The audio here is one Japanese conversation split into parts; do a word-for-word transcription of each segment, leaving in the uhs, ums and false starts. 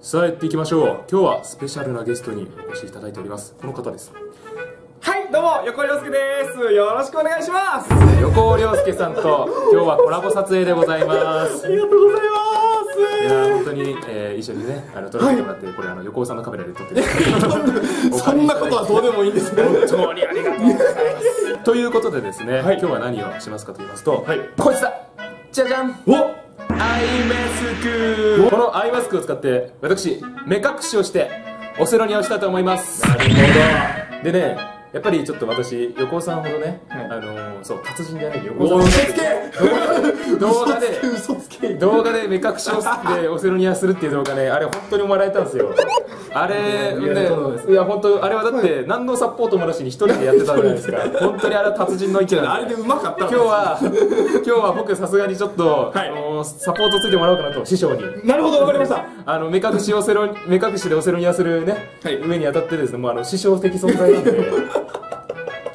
さあやっていきましょう。今日はスペシャルなゲストにお越しいただいております。この方です。はいどうも、横尾亮介です。よろしくお願いします。横尾亮介さんと今日はコラボ撮影でございます。ありがとうございます。いや本当に、えー、一緒にねあの撮らせてもらって、はい、これあの横尾さんのカメラで撮ってるそんなことはどうでもいいんですね。本当にありがとうございますということでですね、はい、今日は何をしますかと言いますと、はい、こいつだ。じゃじゃん。おアイマスク。このアイマスクを使って私目隠しをしてオセロニアをしたいと思います。なるほど。でねやっぱりちょっと私、横尾さんほどね、はい、あのー、そう、達人じゃない横尾さんほど動画で、動画で目隠しをしてオセロニアするっていう動画ね、あれ本当に笑えたんですよ。あれ、ね、いや本当、あれはだって何のサポートもなしに一人でやってたじゃないですか。本当にあれは達人の域なんで。あれでうまかった。今日は、今日は僕さすがにちょっと、はい、あのー、サポートついてもらおうかなと、師匠に。なるほど、わかりました。あの、目隠しオセロ、目隠しでオセロニアするね、はい、上に当たってですね、もうあの、師匠的存在なんで。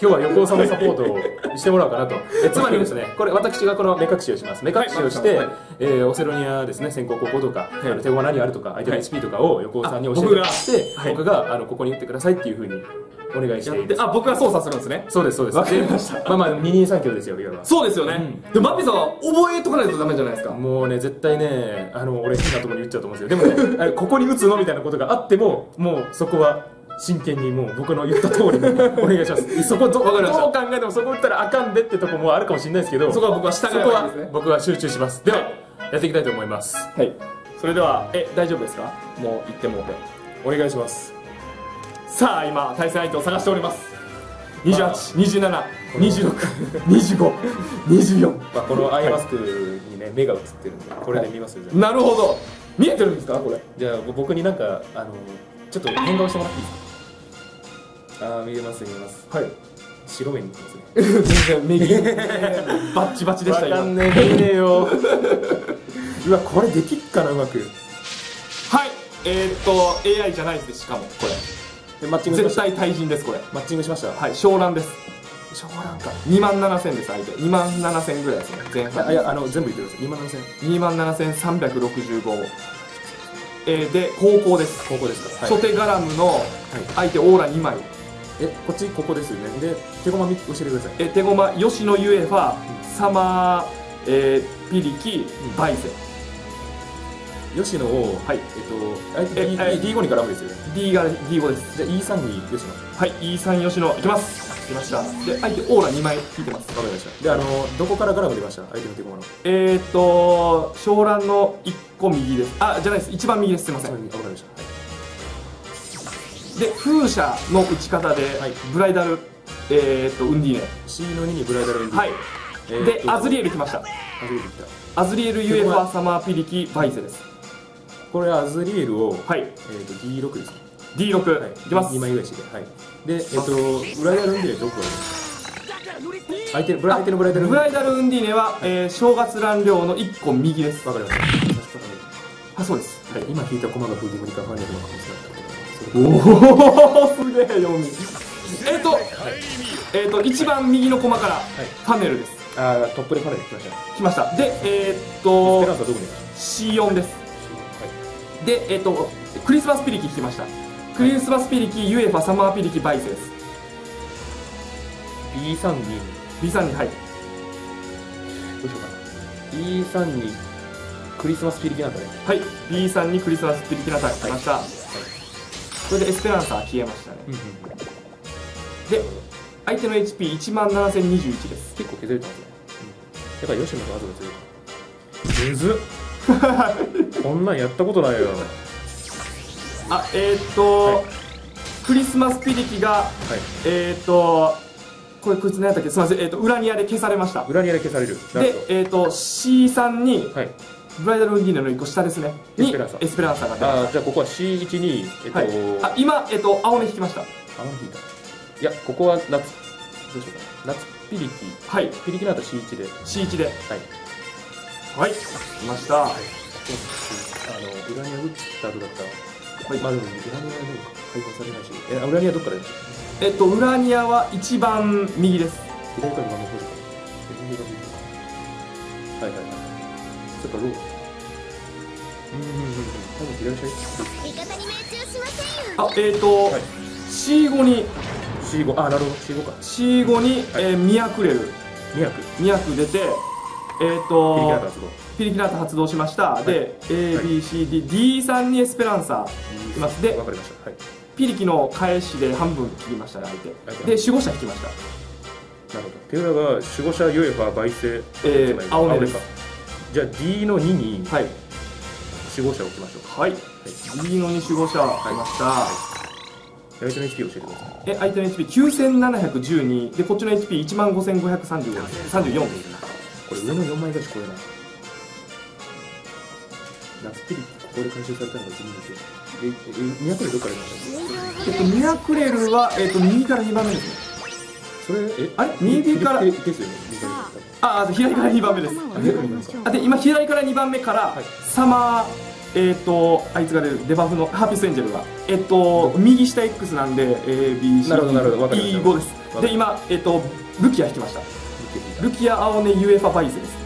今日は横尾さんのサポートをしてもらおうかなと。えつまりですね、これ私がこの目隠しをします。目隠しをして、はい、えー、オセロニアですね、先攻後攻とか、はい、手ごわ何あるとか、相手の エイチピー とかを横尾さんに教えてもらって、はい、僕があのここに打ってくださいっていうふうにお願いしています。あ、僕が操作するんですね。そうですそうです。わかりました。まあまあ二人三脚ですよ、いわば。そうですよね。うん、でマピさんは覚えとかないとダメじゃないですか。もうね絶対ね、あの俺好きなところに打っちゃうと思うんですよ。でもね、あれここに打つのみたいなことがあっても、もうそこは。真剣にもう僕の言った通りにお願いします。そこどう考えてもそこ打ったらあかんでってとこもあるかもしれないですけど、そこは僕は従えばいいんですね。僕は集中します。ではやっていきたいと思います。はい。それではえ大丈夫ですか？もう行ってもお願いします。さあ今対戦相手を探しております。にじゅうはち、にじゅうなな、にじゅうろく、にじゅうご、にじゅうよん。まあこのアイマスクにね目が映ってるんでこれで見ますよ。なるほど。見えてるんですかこれ？じゃあ僕になんかあのちょっと変顔してもらっていいですか？あー見えます見えます。はい白目になってますね。全然右バッチバチでした今。わかんねえ見ねえようわこれできっかなうまく。はいえー、っと エーアイ じゃないです。しかもこれでマッチングしました。絶対対人ですこれ。マッチングしました。はい湘南です。湘南か。にまんななせんです相手。にまんななせんぐらいですね前半。いやあの全部言ってください。にまんななせんさんびゃくろくじゅうごえー、で高校です。高校ですか。初手ガラムの相手オーラにまい。えこっちここですよね。で手駒教えてください。え手駒吉野ユエファ、サマー、えー、ピリキ、バイゼ。吉野をはいえっと ディーご にガラムですよね。 D が ディーご です。じゃあ イースリー に吉野。はい イースリー 吉野いきます。いきました。で相手オーラにまい引いてます。わかりました。であのどこからガラム出ました相手の手駒の。えっと湘南のいっこ右です。あじゃないです一番右です。すいません。わかりました。で風車の打ち方でブライダルえっとウンディーネ C のににブライダルウンディーネ。はいでアズリエル来ました。アズリエルユエファサマーピリキバイゼです。これアズリエルをはい ディーろく です。 ディーろく いきます。にまいぐらいしてはいでえっとブライダルウンディーネどこ相手のブライダルウンディーネ。ブライダルウンディーネは正月乱量のいっこ右です。わかりました。あそうです。今引いた駒がフーディモニカファイナルの可能性だった。おおすげえ読み。えっとえっと一番右の駒からファネルです。ああトップでファネル来ました来ました。でえっと シーよん です。でえっとクリスマスピリキ来ました。クリスマスピリキユエファサマーピリキバイセです。 ビーさんに ビーさんに はいどうしようかな。 ビーさんに クリスマスピリキなんだね。はい ビーさんに クリスマスピリキなんだ来ました。それでエスペランサー消えましたね。で相手の エイチピーいちまんななせんにじゅういち です。結構削れたんですね。だから吉野と後で削るむずっこんなんやったことないよ。あえっとクリスマスピリキがえっとこれこいつ何やったっけすいません。えっとウラニアで消されました。ウラニアで消されるでえっと シーさん にブライダルウンディーネのいっこ下ですね。エスペランサー。エスペランサーが出ました。ああ、じゃあここは シーいち に、えっと、はい、あ、今、えっと、青根引きました。青根引いた。いや、ここは夏、どうしようかな。夏ピリキ。はい。ピリキの後 シーいち で。シーいち で。はい。はい。来ました。はい、あの、ウラニア打った後だったら、はい、まあでも、ウラニアはどうか解放されないし。え、ウラニアどっからですか？えっと、ウラニアは一番右です。左から守るか。左から守るか。はいはいはい。ちょっとローあ、えっと シーご に シーご、あ、なるほど シーご か シーご にミヤクレルミヤク出て、えっとピリキナート発動しました。で エービーシーディーディースリー にエスペランサいます。でピリキの返しで半分切りましたね、相手で守護者引きました。なるほど。手裏が守護者ユエファバイセ青根です。じゃあ D のにに守護者置きましょう。はい、 D のに守護者置きました。相手の エイチピー 教えてください。え、相手の エイチピーきゅうせんななひゃくじゅうに で、こっちの エイチピーいちまんごせんごひゃくさんじゅうよん。 これ上のよんまい返し超えない。ラスピリここで回収されたのが自分ですよ。ミヤクレルどっから出ました？ミヤクレルは右からにばんめですね。それ、え、あれ右からですよね。あ、左からにばんめです。あ、で、今左からにばんめからサマー、えっとあいつが出るデバフのハーピスエンジェルがえっと右下 X なんで エービーシーイーご です。で、今えっとルキア引きました。ルキア青根ユエファバイゼです。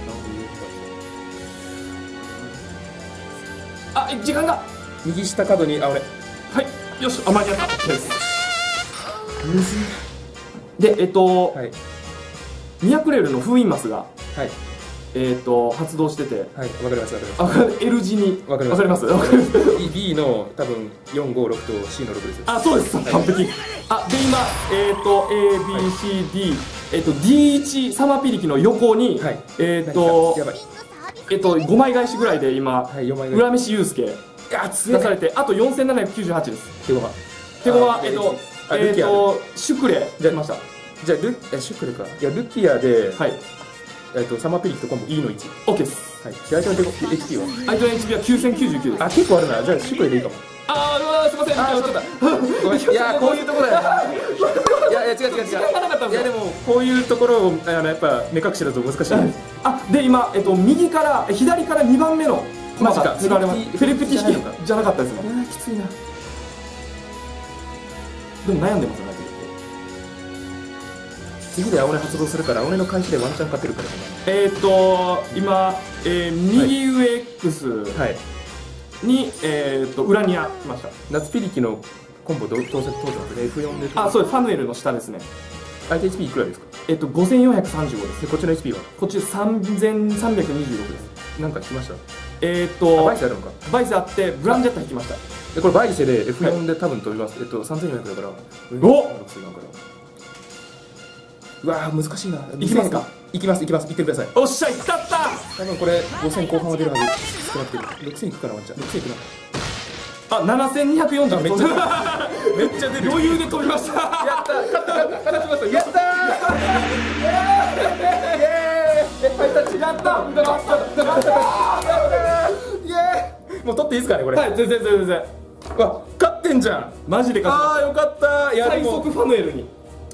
あ、時間が右下角に、あ、俺はいよし、あ、間に合った。むずい。で、えっと、ミヤクレルの封印マスが、えっと、発動してて、はい、わかります、わかります。L 字に、わかります、わかります。B の多分よん、ご、ろくと C のろくです。あ、そうです、完璧。あ、で、今、えっと、A、B、C、D、えっと、ディーワン サマピリキの横に、えっと、えっと、ごまい返しぐらいで今、浦飯祐介が出されて、あとよんせんななひゃくきゅうじゅうはちです。手駒。手駒、えっと、えっと、シュクレ出ました。じゃあ、ルキア。いや、ルキアで、えっと、サマピリットコンボ E のいち。OK です。はい。相手の エイチピー は相手の エイチピー はきゅうせんきゅうじゅうきゅうです。あ、結構あるな。じゃあ、シュクレでいいかも。あー、すいません。あー、ちょっと。いや、こういうところだよ。いや、違う違う違う。時間がなかったんですよ。いや、でも、こういうところを、やっぱ、目隠しだと難しいです。あ、で、今、えっと、右から、左からにばんめのコマが使われます。フェリピティ引きじゃなかったですね。いや、きついな。でも悩んでますよね。次で青根発動するから青根の開始でワンチャン勝てるから。えっと今、えー、右上 X に、えー、とウラニア来ました。夏ピリキのコンボ当選当選で エフよん で、あ、そうです。ファヌエルの下ですね。相手 エイチピー いくらですか？えっとごせんよんひゃくさんじゅうごです。でこっちの エイチピー はこっちさんぜんさんびゃくにじゅうろくです。なんか来ました。えっとバイスあるのか。バイスあってブランジェッタ引きました。これバイセで エフよん で多分飛びます。えっとさんぜんよんひゃくだから。おっ、うわー難しいな。いきますか。いきます、いきます。いってください。おっしゃ、いったった。多分これごせんこう半は出るはず。少なくてろくせんいくかな。ワンちゃんろくせんいくなあ、ななせんにひゃくよんじゅう。めっちゃめっちゃ出る。余裕で飛びました。やった、勝った、勝ちました。やったー、イエーイ、ハイタッチ。やった、イエーイ。もう取っていいですかね、これ。はい、全然全然。わ、勝ってんじゃん。マジで勝った。あー、よかったー。最速ファヌエルに。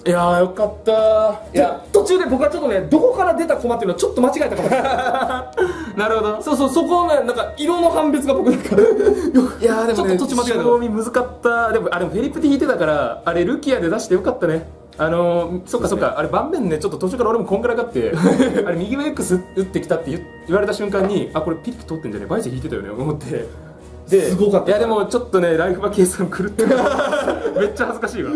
いやー、よかったー。いや、途中で僕はちょっとね、どこから出たコマっていうのはちょっと間違えたかもしれない。なるほど。そうそう、そこのね、なんか色の判別が僕だから。いやー、でもね、ちょっと途中間違えた。勝負難かった。でも、あれ、フェリップで引いてたから、あれ、ルキアで出してよかったね。あのー、そっかそっか、あれ盤面ね、ちょっと途中から俺もこんぐらいかって、あれ右上 X 打ってきたって言われた瞬間に、あ、これピック取ってんじゃねえ、バイセ引いてたよね、思って。すごかった。いや、でもちょっとね、ライフが計算狂ってる。めっちゃ恥ずかしいわ。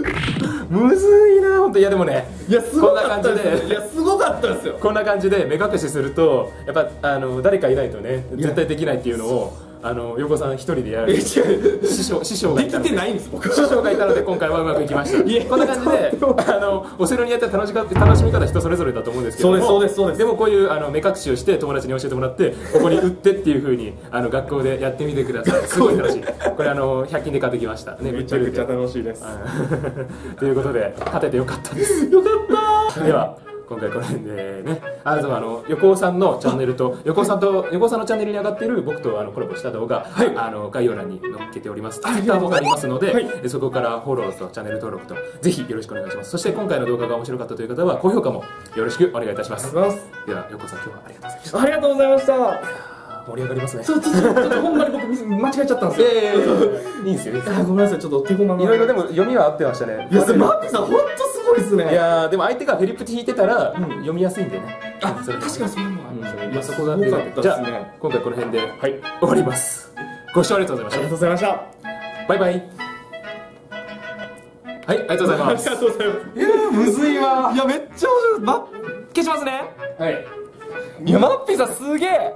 むずいな、ほんと。いや、でもね、いや、すごかったですよ。いや、すごかったですよ。こんな感じで目隠しすると、やっぱあの誰かいないとね、絶対できないっていうのを、あの横さん一人でやる。師匠、師匠ができてないんです僕。師匠がいたので今回はうまくいきました。こんな感じで、あのお城にやって楽しか楽しみ方人それぞれだと思うんですけども、そうです、そうです。でもこういうあの目隠しをして友達に教えてもらってここに打ってっていう風にあの学校でやってみてください。すごい楽しい。これあのひゃく均で買ってきました。ね、めちゃくちゃ楽しいです。ということで勝ててよかったです。よかった。では。今回これでね、あの横尾さんのチャンネルと横尾さんと横尾さんのチャンネルに上がっている僕とあのコラボした動画、あの概要欄に載っけております。ツイッターもありますので、そこからフォローとチャンネル登録とぜひよろしくお願いします。そして今回の動画が面白かったという方は高評価もよろしくお願いいたします。では横尾さん、今日はありがとうございました。ありがとうございました。盛り上がりますね。ちょっとほんまに僕間違えちゃったんですよ。いいんですよ。ごめんなさい、ちょっと手駒がいろいろでも読みは合ってましたね。いや、マッピーさん本当すごいですね。いや、でも相手がフェリップ引いてたら読みやすいんでね。あ、確かにそういうのはありますね。今そこが出た。じゃあ今回この辺で終わります。ご視聴ありがとうございました。ありがとうございました。バイバイ。はい、ありがとうございます。ありがとうございます。いやー、むずいわー。いや、めっちゃ面白い。ま、消しますね。はい。いや、マッピーさんすげえ。